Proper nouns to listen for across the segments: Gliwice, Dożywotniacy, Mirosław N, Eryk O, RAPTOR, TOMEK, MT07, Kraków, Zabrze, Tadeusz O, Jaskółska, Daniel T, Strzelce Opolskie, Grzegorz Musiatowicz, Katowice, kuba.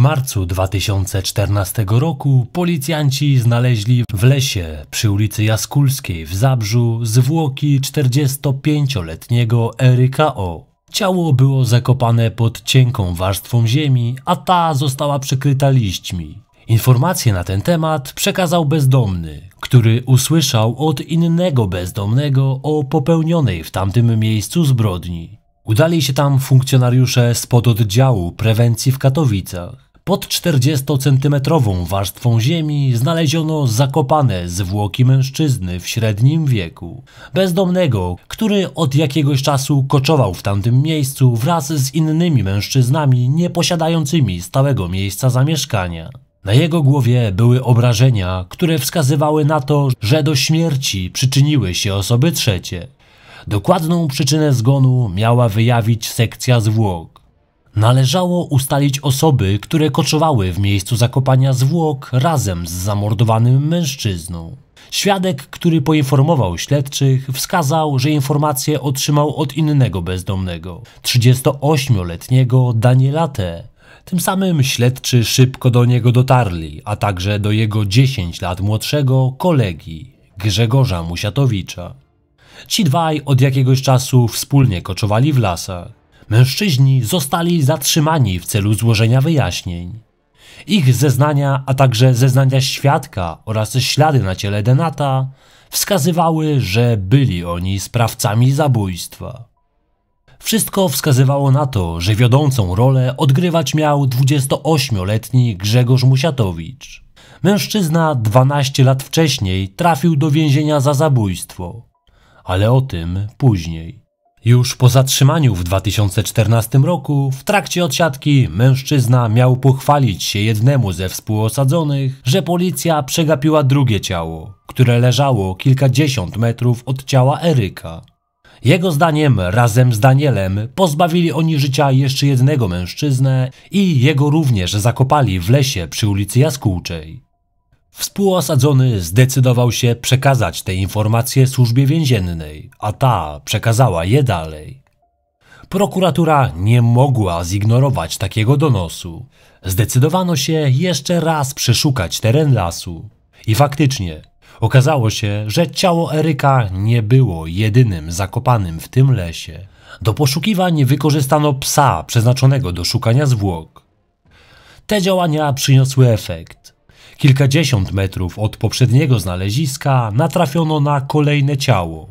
marcu 2014 roku policjanci znaleźli w lesie przy ulicy Jaskółskiej w Zabrzu zwłoki 45-letniego Eryka O. Ciało było zakopane pod cienką warstwą ziemi, a ta została przykryta liśćmi. Informacje na ten temat przekazał bezdomny, który usłyszał od innego bezdomnego o popełnionej w tamtym miejscu zbrodni. Udali się tam funkcjonariusze spod oddziału prewencji w Katowicach. Pod 40-centymetrową warstwą ziemi znaleziono zakopane zwłoki mężczyzny w średnim wieku, bezdomnego, który od jakiegoś czasu koczował w tamtym miejscu wraz z innymi mężczyznami nie posiadającymi stałego miejsca zamieszkania. Na jego głowie były obrażenia, które wskazywały na to, że do śmierci przyczyniły się osoby trzecie. Dokładną przyczynę zgonu miała wyjawić sekcja zwłok. Należało ustalić osoby, które koczowały w miejscu zakopania zwłok razem z zamordowanym mężczyzną. Świadek, który poinformował śledczych, wskazał, że informację otrzymał od innego bezdomnego, 38-letniego Daniela T. Tym samym śledczy szybko do niego dotarli, a także do jego 10 lat młodszego kolegi, Grzegorza Musiatowicza. Ci dwaj od jakiegoś czasu wspólnie koczowali w lasach. Mężczyźni zostali zatrzymani w celu złożenia wyjaśnień. Ich zeznania, a także zeznania świadka oraz ślady na ciele Denata wskazywały, że byli oni sprawcami zabójstwa. Wszystko wskazywało na to, że wiodącą rolę odgrywać miał 28-letni Grzegorz Musiatowicz. Mężczyzna 12 lat wcześniej trafił do więzienia za zabójstwo, ale o tym później. Już po zatrzymaniu w 2014 roku, w trakcie odsiadki, mężczyzna miał pochwalić się jednemu ze współosadzonych, że policja przegapiła drugie ciało, które leżało kilkadziesiąt metrów od ciała Eryka. Jego zdaniem, razem z Danielem, pozbawili oni życia jeszcze jednego mężczyznę i jego również zakopali w lesie przy ulicy Jaskółczej. Współosadzony zdecydował się przekazać te informacje służbie więziennej, a ta przekazała je dalej. Prokuratura nie mogła zignorować takiego donosu. Zdecydowano się jeszcze raz przeszukać teren lasu. I faktycznie, okazało się, że ciało Eryka nie było jedynym zakopanym w tym lesie. Do poszukiwań wykorzystano psa przeznaczonego do szukania zwłok. Te działania przyniosły efekt. Kilkadziesiąt metrów od poprzedniego znaleziska natrafiono na kolejne ciało.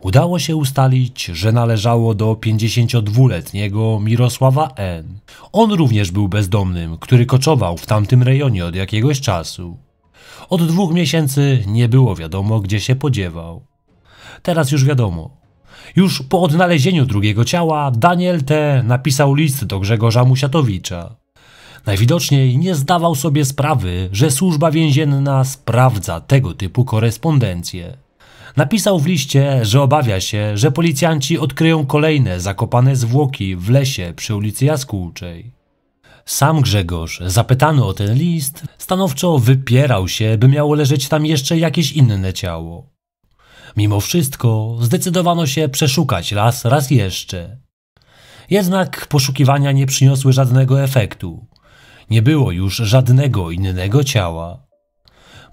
Udało się ustalić, że należało do 52-letniego Mirosława N. On również był bezdomnym, który koczował w tamtym rejonie od jakiegoś czasu. Od 2 miesięcy nie było wiadomo, gdzie się podziewał. Teraz już wiadomo. Już po odnalezieniu drugiego ciała Daniel T. napisał list do Grzegorza Musiatowicza. Najwidoczniej nie zdawał sobie sprawy, że służba więzienna sprawdza tego typu korespondencję. Napisał w liście, że obawia się, że policjanci odkryją kolejne zakopane zwłoki w lesie przy ulicy Jaskółczej. Sam Grzegorz, zapytany o ten list, stanowczo wypierał się, by miało leżeć tam jeszcze jakieś inne ciało. Mimo wszystko zdecydowano się przeszukać las raz jeszcze. Jednak poszukiwania nie przyniosły żadnego efektu. Nie było już żadnego innego ciała.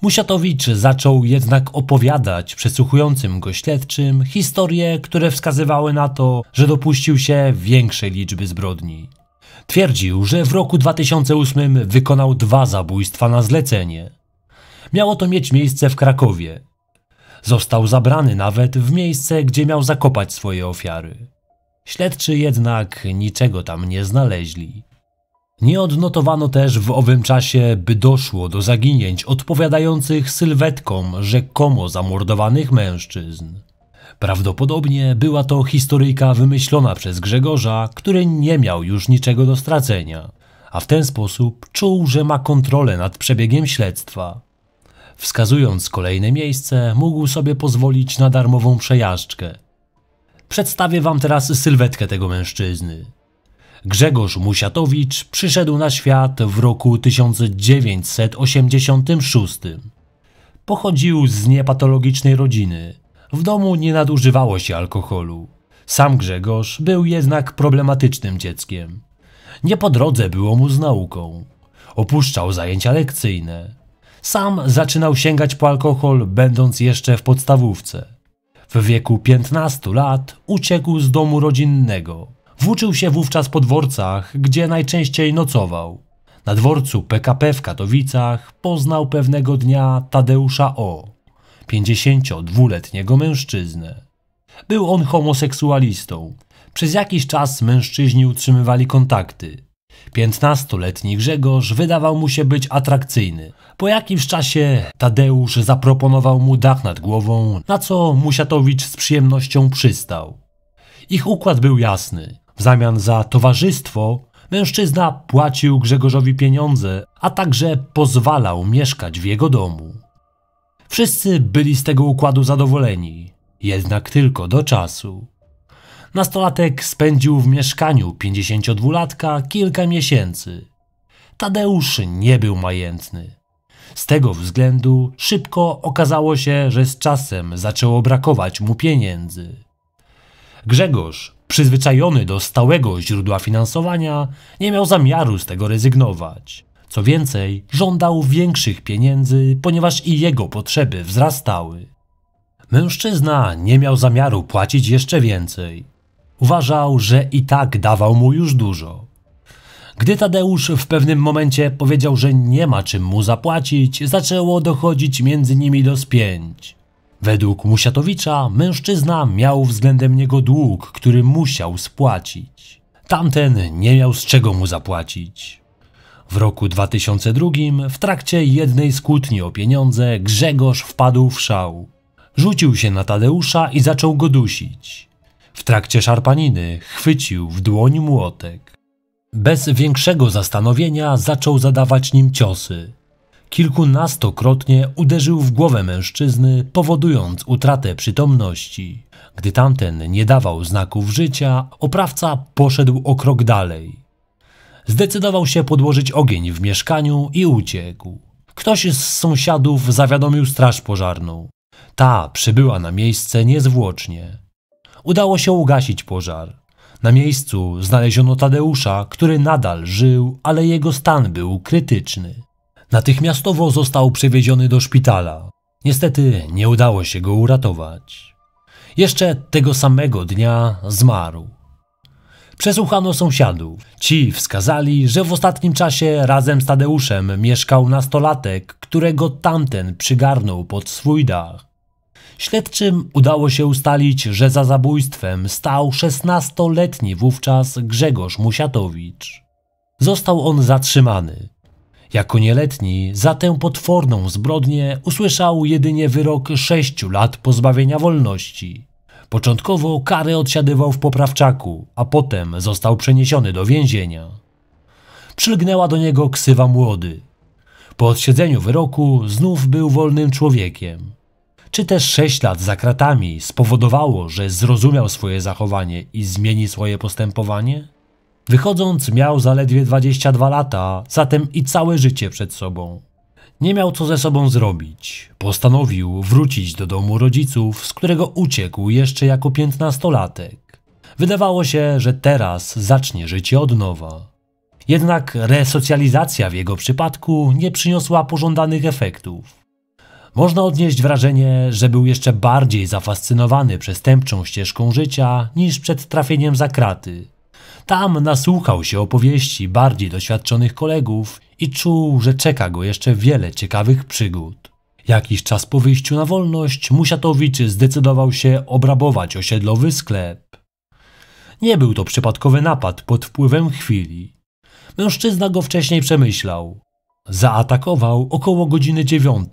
Musiatowicz zaczął jednak opowiadać przesłuchującym go śledczym historie, które wskazywały na to, że dopuścił się większej liczby zbrodni. Twierdził, że w roku 2008 wykonał 2 zabójstwa na zlecenie. Miało to mieć miejsce w Krakowie. Został zabrany nawet w miejsce, gdzie miał zakopać swoje ofiary. Śledczy jednak niczego tam nie znaleźli. Nie odnotowano też w owym czasie, by doszło do zaginięć odpowiadających sylwetkom rzekomo zamordowanych mężczyzn. Prawdopodobnie była to historyjka wymyślona przez Grzegorza, który nie miał już niczego do stracenia, a w ten sposób czuł, że ma kontrolę nad przebiegiem śledztwa. Wskazując kolejne miejsce, mógł sobie pozwolić na darmową przejażdżkę. Przedstawię wam teraz sylwetkę tego mężczyzny. Grzegorz Musiatowicz przyszedł na świat w roku 1986. Pochodził z niepatologicznej rodziny. W domu nie nadużywało się alkoholu. Sam Grzegorz był jednak problematycznym dzieckiem. Nie po drodze było mu z nauką. Opuszczał zajęcia lekcyjne. Sam zaczynał sięgać po alkohol, będąc jeszcze w podstawówce. W wieku 15 lat uciekł z domu rodzinnego. Włóczył się wówczas po dworcach, gdzie najczęściej nocował. Na dworcu PKP w Katowicach poznał pewnego dnia Tadeusza O., 52-letniego mężczyznę. Był on homoseksualistą. Przez jakiś czas mężczyźni utrzymywali kontakty. 15-letni Grzegorz wydawał mu się być atrakcyjny. Po jakimś czasie Tadeusz zaproponował mu dach nad głową, na co Musiatowicz z przyjemnością przystał. Ich układ był jasny. W zamian za towarzystwo mężczyzna płacił Grzegorzowi pieniądze, a także pozwalał mieszkać w jego domu. Wszyscy byli z tego układu zadowoleni, jednak tylko do czasu. Nastolatek spędził w mieszkaniu 52-latka kilka miesięcy. Tadeusz nie był majętny. Z tego względu szybko okazało się, że z czasem zaczęło brakować mu pieniędzy. Grzegorz, przyzwyczajony do stałego źródła finansowania, nie miał zamiaru z tego rezygnować. Co więcej, żądał większych pieniędzy, ponieważ i jego potrzeby wzrastały. Mężczyzna nie miał zamiaru płacić jeszcze więcej. Uważał, że i tak dawał mu już dużo. Gdy Tadeusz w pewnym momencie powiedział, że nie ma czym mu zapłacić, zaczęło dochodzić między nimi do spięć. Według Musiatowicza mężczyzna miał względem niego dług, który musiał spłacić. Tamten nie miał z czego mu zapłacić. W roku 2002 w trakcie jednej z kłótni o pieniądze Grzegorz wpadł w szał. Rzucił się na Tadeusza i zaczął go dusić. W trakcie szarpaniny chwycił w dłoń młotek. Bez większego zastanowienia zaczął zadawać nim ciosy. Kilkunastokrotnie uderzył w głowę mężczyzny, powodując utratę przytomności. Gdy tamten nie dawał znaków życia, oprawca poszedł o krok dalej. Zdecydował się podłożyć ogień w mieszkaniu i uciekł. Ktoś z sąsiadów zawiadomił straż pożarną. Ta przybyła na miejsce niezwłocznie. Udało się ugasić pożar. Na miejscu znaleziono Tadeusza, który nadal żył, ale jego stan był krytyczny. Natychmiastowo został przewieziony do szpitala. Niestety nie udało się go uratować. Jeszcze tego samego dnia zmarł. Przesłuchano sąsiadów. Ci wskazali, że w ostatnim czasie razem z Tadeuszem mieszkał nastolatek, którego tamten przygarnął pod swój dach. Śledczym udało się ustalić, że za zabójstwem stał 16-letni wówczas Grzegorz Musiatowicz. Został on zatrzymany. Jako nieletni za tę potworną zbrodnię usłyszał jedynie wyrok 6 lat pozbawienia wolności. Początkowo karę odsiadywał w poprawczaku, a potem został przeniesiony do więzienia. Przylgnęła do niego ksywa Młody. Po odsiedzeniu wyroku znów był wolnym człowiekiem. Czy też 6 lat za kratami spowodowało, że zrozumiał swoje zachowanie i zmieni swoje postępowanie? Wychodząc miał zaledwie 22 lata, zatem i całe życie przed sobą. Nie miał co ze sobą zrobić. Postanowił wrócić do domu rodziców, z którego uciekł jeszcze jako 15-latek. Wydawało się, że teraz zacznie życie od nowa. Jednak resocjalizacja w jego przypadku nie przyniosła pożądanych efektów. Można odnieść wrażenie, że był jeszcze bardziej zafascynowany przestępczą ścieżką życia niż przed trafieniem za kraty. Tam nasłuchał się opowieści bardziej doświadczonych kolegów i czuł, że czeka go jeszcze wiele ciekawych przygód. Jakiś czas po wyjściu na wolność Musiatowicz zdecydował się obrabować osiedlowy sklep. Nie był to przypadkowy napad pod wpływem chwili. Mężczyzna go wcześniej przemyślał. Zaatakował około godziny 9,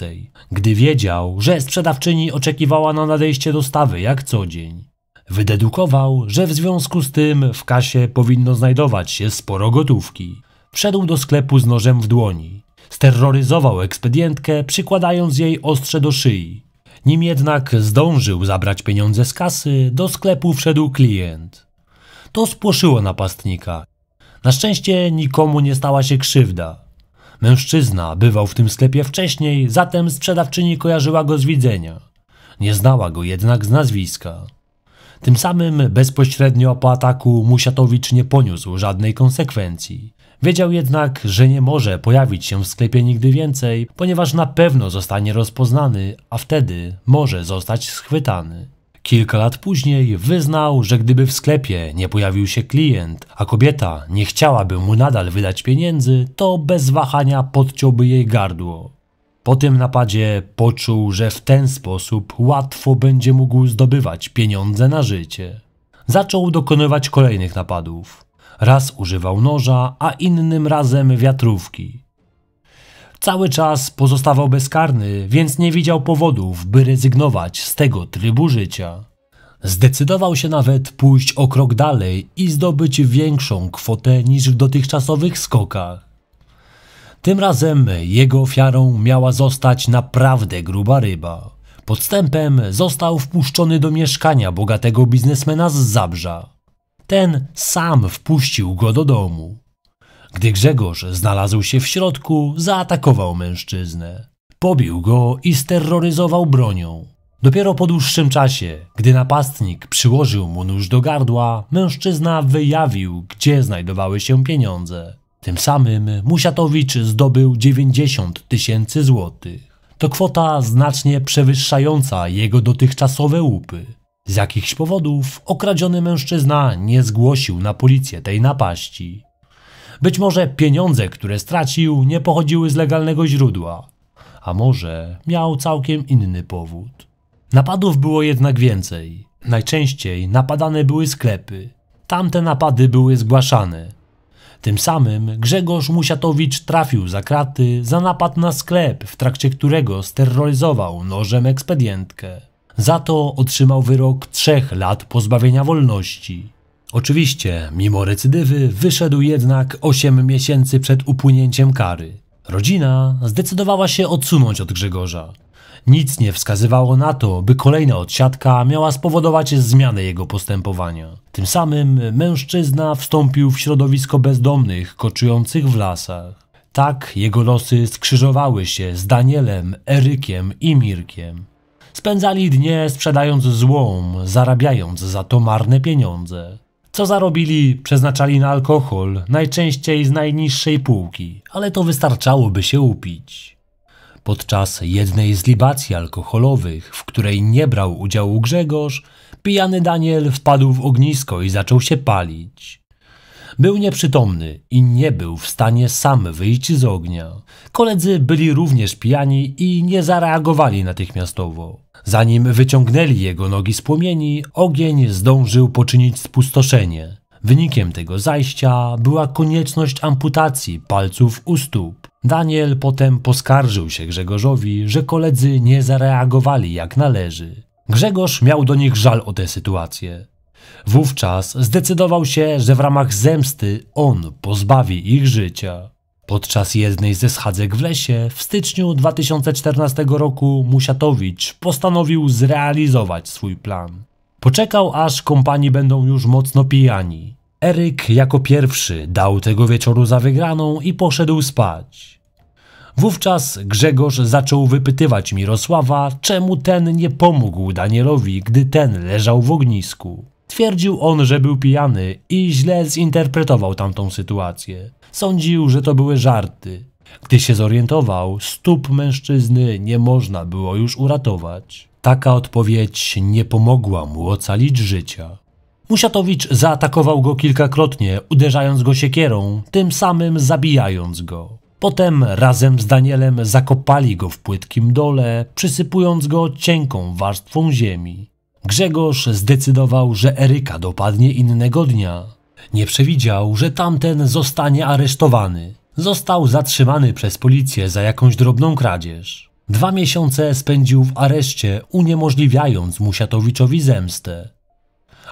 gdy wiedział, że sprzedawczyni oczekiwała na nadejście dostawy jak co dzień. Wydedukował, że w związku z tym w kasie powinno znajdować się sporo gotówki. Wszedł do sklepu z nożem w dłoni. Sterroryzował ekspedientkę, przykładając jej ostrze do szyi. Nim jednak zdążył zabrać pieniądze z kasy, do sklepu wszedł klient. To spłoszyło napastnika. Na szczęście nikomu nie stała się krzywda. Mężczyzna bywał w tym sklepie wcześniej, zatem sprzedawczyni kojarzyła go z widzenia. Nie znała go jednak z nazwiska. Tym samym bezpośrednio po ataku Musiatowicz nie poniósł żadnej konsekwencji. Wiedział jednak, że nie może pojawić się w sklepie nigdy więcej, ponieważ na pewno zostanie rozpoznany, a wtedy może zostać schwytany. Kilka lat później wyznał, że gdyby w sklepie nie pojawił się klient, a kobieta nie chciałaby mu nadal wydać pieniędzy, to bez wahania podciąłby jej gardło. Po tym napadzie poczuł, że w ten sposób łatwo będzie mógł zdobywać pieniądze na życie. Zaczął dokonywać kolejnych napadów. Raz używał noża, a innym razem wiatrówki. Cały czas pozostawał bezkarny, więc nie widział powodów, by rezygnować z tego trybu życia. Zdecydował się nawet pójść o krok dalej i zdobyć większą kwotę niż w dotychczasowych skokach. Tym razem jego ofiarą miała zostać naprawdę gruba ryba. Podstępem został wpuszczony do mieszkania bogatego biznesmena z Zabrza. Ten sam wpuścił go do domu. Gdy Grzegorz znalazł się w środku, zaatakował mężczyznę. Pobił go i sterroryzował bronią. Dopiero po dłuższym czasie, gdy napastnik przyłożył mu nóż do gardła, mężczyzna wyjawił, gdzie znajdowały się pieniądze. Tym samym Musiatowicz zdobył 90 000 złotych. To kwota znacznie przewyższająca jego dotychczasowe łupy. Z jakichś powodów okradziony mężczyzna nie zgłosił na policję tej napaści. Być może pieniądze, które stracił, nie pochodziły z legalnego źródła, a może miał całkiem inny powód. Napadów było jednak więcej. Najczęściej napadane były sklepy. Tamte napady były zgłaszane. Tym samym Grzegorz Musiatowicz trafił za kraty za napad na sklep, w trakcie którego steroryzował nożem ekspedientkę. Za to otrzymał wyrok 3 lat pozbawienia wolności. Oczywiście, mimo recydywy, wyszedł jednak 8 miesięcy przed upłynięciem kary. Rodzina zdecydowała się odsunąć od Grzegorza. Nic nie wskazywało na to, by kolejna odsiadka miała spowodować zmianę jego postępowania. Tym samym mężczyzna wstąpił w środowisko bezdomnych koczujących w lasach. Tak jego losy skrzyżowały się z Danielem, Erykiem i Mirkiem. Spędzali dnie sprzedając złom, zarabiając za to marne pieniądze. Co zarobili, przeznaczali na alkohol, najczęściej z najniższej półki, ale to wystarczało, by się upić. Podczas jednej z libacji alkoholowych, w której nie brał udziału Grzegorz, pijany Daniel wpadł w ognisko i zaczął się palić. Był nieprzytomny i nie był w stanie sam wyjść z ognia. Koledzy byli również pijani i nie zareagowali natychmiastowo. Zanim wyciągnęli jego nogi z płomieni, ogień zdążył poczynić spustoszenie. Wynikiem tego zajścia była konieczność amputacji palców u stóp. Daniel potem poskarżył się Grzegorzowi, że koledzy nie zareagowali jak należy. Grzegorz miał do nich żal o tę sytuację. Wówczas zdecydował się, że w ramach zemsty on pozbawi ich życia. Podczas jednej ze schadzek w lesie w styczniu 2014 roku Musiatowicz postanowił zrealizować swój plan. Poczekał, aż kompani będą już mocno pijani. Eryk jako pierwszy dał tego wieczoru za wygraną i poszedł spać. Wówczas Grzegorz zaczął wypytywać Mirosława, czemu ten nie pomógł Danielowi, gdy ten leżał w ognisku. Twierdził on, że był pijany i źle zinterpretował tamtą sytuację. Sądził, że to były żarty. Gdy się zorientował, stóp mężczyzny nie można było już uratować. Taka odpowiedź nie pomogła mu ocalić życia. Musiatowicz zaatakował go kilkakrotnie, uderzając go siekierą, tym samym zabijając go. Potem razem z Danielem zakopali go w płytkim dole, przysypując go cienką warstwą ziemi. Grzegorz zdecydował, że Eryka dopadnie innego dnia. Nie przewidział, że tamten zostanie aresztowany. Został zatrzymany przez policję za jakąś drobną kradzież. 2 miesiące spędził w areszcie, uniemożliwiając Musiatowiczowi zemstę.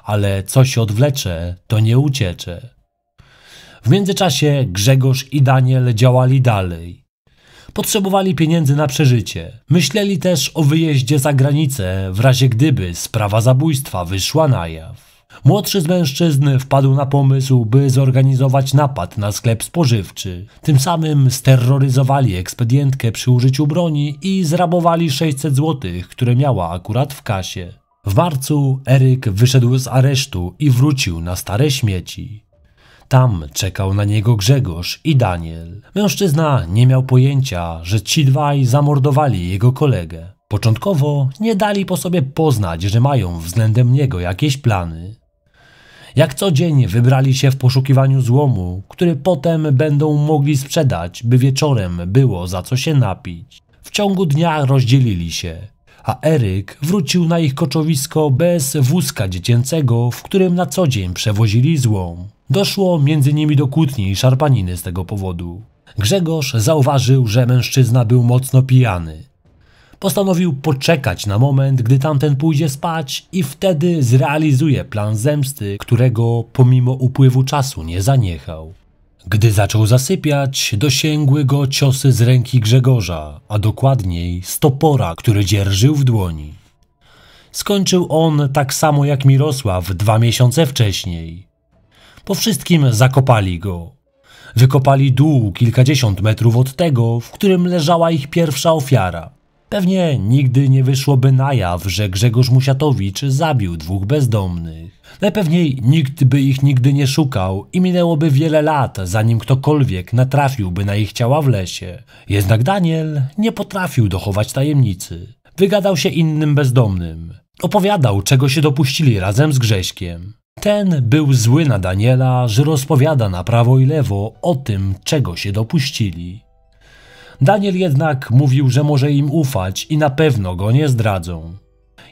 Ale co się odwlecze, to nie uciecze. W międzyczasie Grzegorz i Daniel działali dalej. Potrzebowali pieniędzy na przeżycie. Myśleli też o wyjeździe za granicę, w razie gdyby sprawa zabójstwa wyszła na jaw. Młodszy z mężczyzn wpadł na pomysł, by zorganizować napad na sklep spożywczy. Tym samym sterroryzowali ekspedientkę przy użyciu broni i zrabowali 600 zł, które miała akurat w kasie. W marcu Eryk wyszedł z aresztu i wrócił na stare śmieci. Tam czekał na niego Grzegorz i Daniel. Mężczyzna nie miał pojęcia, że ci dwaj zamordowali jego kolegę. Początkowo nie dali po sobie poznać, że mają względem niego jakieś plany. Jak co dzień wybrali się w poszukiwaniu złomu, który potem będą mogli sprzedać, by wieczorem było za co się napić. W ciągu dnia rozdzielili się, a Eryk wrócił na ich koczowisko bez wózka dziecięcego, w którym na co dzień przewozili złom. Doszło między nimi do kłótni i szarpaniny z tego powodu. Grzegorz zauważył, że mężczyzna był mocno pijany. Postanowił poczekać na moment, gdy tamten pójdzie spać i wtedy zrealizuje plan zemsty, którego pomimo upływu czasu nie zaniechał. Gdy zaczął zasypiać, dosięgły go ciosy z ręki Grzegorza, a dokładniej z topora, który dzierżył w dłoni. Skończył on tak samo jak Mirosław 2 miesiące wcześniej. Po wszystkim zakopali go. Wykopali dół kilkadziesiąt metrów od tego, w którym leżała ich pierwsza ofiara. Pewnie nigdy nie wyszłoby na jaw, że Grzegorz Musiatowicz zabił 2 bezdomnych. Najpewniej nikt by ich nigdy nie szukał i minęłoby wiele lat, zanim ktokolwiek natrafiłby na ich ciała w lesie. Jednak Daniel nie potrafił dochować tajemnicy. Wygadał się innym bezdomnym. Opowiadał, czego się dopuścili razem z Grześkiem. Ten był zły na Daniela, że rozpowiada na prawo i lewo o tym, czego się dopuścili. Daniel jednak mówił, że może im ufać i na pewno go nie zdradzą.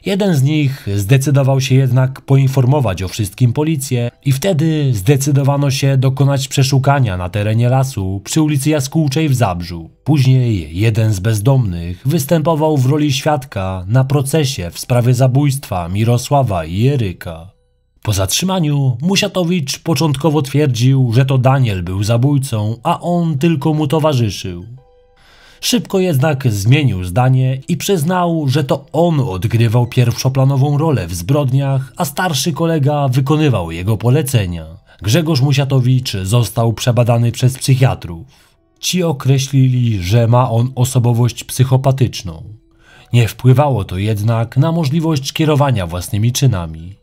Jeden z nich zdecydował się jednak poinformować o wszystkim policję i wtedy zdecydowano się dokonać przeszukania na terenie lasu przy ulicy Jaskółczej w Zabrzu. Później jeden z bezdomnych występował w roli świadka na procesie w sprawie zabójstwa Mirosława i Eryka. Po zatrzymaniu Musiatowicz początkowo twierdził, że to Daniel był zabójcą, a on tylko mu towarzyszył. Szybko jednak zmienił zdanie i przyznał, że to on odgrywał pierwszoplanową rolę w zbrodniach, a starszy kolega wykonywał jego polecenia. Grzegorz Musiatowicz został przebadany przez psychiatrów. Ci określili, że ma on osobowość psychopatyczną. Nie wpływało to jednak na możliwość kierowania własnymi czynami.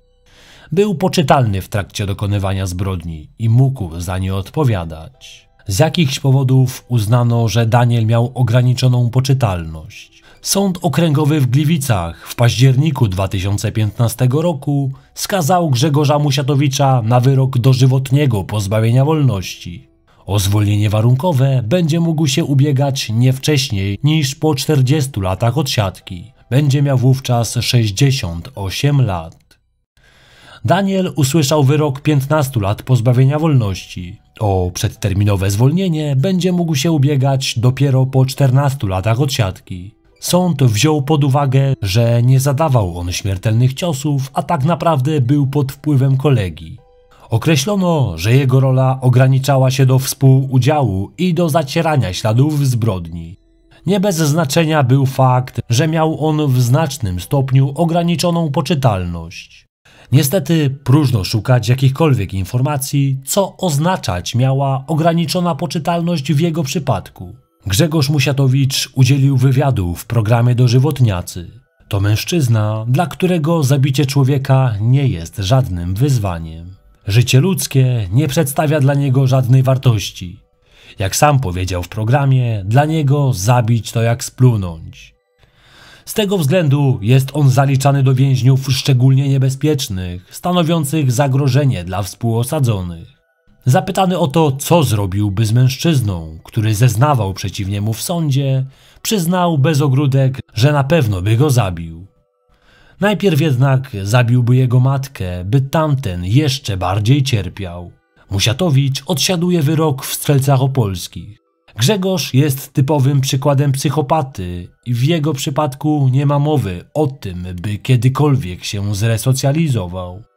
Był poczytalny w trakcie dokonywania zbrodni i mógł za nie odpowiadać. Z jakichś powodów uznano, że Daniel miał ograniczoną poczytalność. Sąd Okręgowy w Gliwicach w październiku 2015 roku skazał Grzegorza Musiatowicza na wyrok dożywotniego pozbawienia wolności. O zwolnienie warunkowe będzie mógł się ubiegać nie wcześniej niż po 40 latach odsiadki. Będzie miał wówczas 68 lat. Daniel usłyszał wyrok 15 lat pozbawienia wolności. O przedterminowe zwolnienie będzie mógł się ubiegać dopiero po 14 latach odsiadki. Sąd wziął pod uwagę, że nie zadawał on śmiertelnych ciosów, a tak naprawdę był pod wpływem kolegi. Określono, że jego rola ograniczała się do współudziału i do zacierania śladów zbrodni. Nie bez znaczenia był fakt, że miał on w znacznym stopniu ograniczoną poczytalność. Niestety próżno szukać jakichkolwiek informacji, co oznaczać miała ograniczona poczytalność w jego przypadku. Grzegorz Musiatowicz udzielił wywiadu w programie Dożywotniacy. To mężczyzna, dla którego zabicie człowieka nie jest żadnym wyzwaniem. Życie ludzkie nie przedstawia dla niego żadnej wartości. Jak sam powiedział w programie, dla niego zabić to jak splunąć. Z tego względu jest on zaliczany do więźniów szczególnie niebezpiecznych, stanowiących zagrożenie dla współosadzonych. Zapytany o to, co zrobiłby z mężczyzną, który zeznawał przeciw niemu w sądzie, przyznał bez ogródek, że na pewno by go zabił. Najpierw jednak zabiłby jego matkę, by tamten jeszcze bardziej cierpiał. Musiatowicz odsiaduje wyrok w Strzelcach Opolskich. Grzegorz jest typowym przykładem psychopaty i w jego przypadku nie ma mowy o tym, by kiedykolwiek się zresocjalizował.